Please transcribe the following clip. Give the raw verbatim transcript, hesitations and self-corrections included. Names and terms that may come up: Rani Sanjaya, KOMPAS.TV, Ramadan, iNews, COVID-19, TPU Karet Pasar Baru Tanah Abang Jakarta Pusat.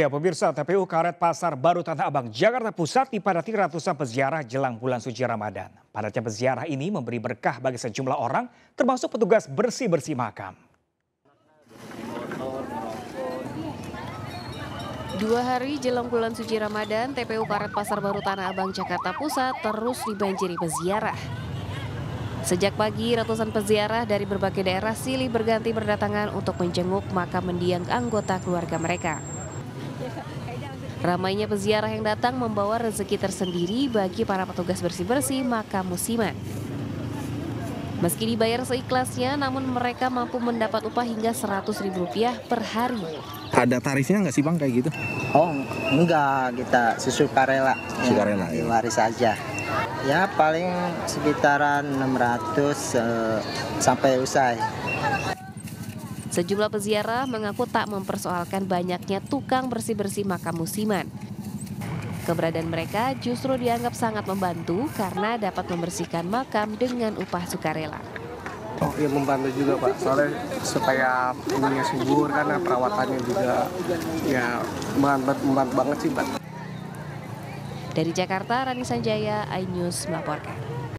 Ya, pemirsa, T P U Karet Pasar Baru Tanah Abang Jakarta Pusat dipadati ratusan peziarah jelang bulan suci Ramadan. Padatnya peziarah ini memberi berkah bagi sejumlah orang, termasuk petugas bersih-bersih makam. Dua hari jelang bulan suci Ramadan, T P U Karet Pasar Baru Tanah Abang Jakarta Pusat terus dibanjiri peziarah. Sejak pagi, ratusan peziarah dari berbagai daerah silih berganti berdatangan untuk menjenguk makam mendiang anggota keluarga mereka. Ramainya peziarah yang datang membawa rezeki tersendiri bagi para petugas bersih-bersih makam musiman. Meski dibayar seikhlasnya, namun mereka mampu mendapat upah hingga seratus ribu rupiah per hari. Ada tarifnya nggak sih Bang kayak gitu? Oh enggak, kita sukarela, sukarela ya, waris saja. Ya paling sekitaran enam ratus eh, sampai usai. Sejumlah peziarah mengaku tak mempersoalkan banyaknya tukang bersih-bersih makam musiman. Keberadaan mereka justru dianggap sangat membantu karena dapat membersihkan makam dengan upah sukarela. Oh, ya membantu juga Pak, soalnya supaya punggungnya subur karena perawatannya juga ya membantu banget sih Pak. Dari Jakarta, Rani Sanjaya, iNews melaporkan.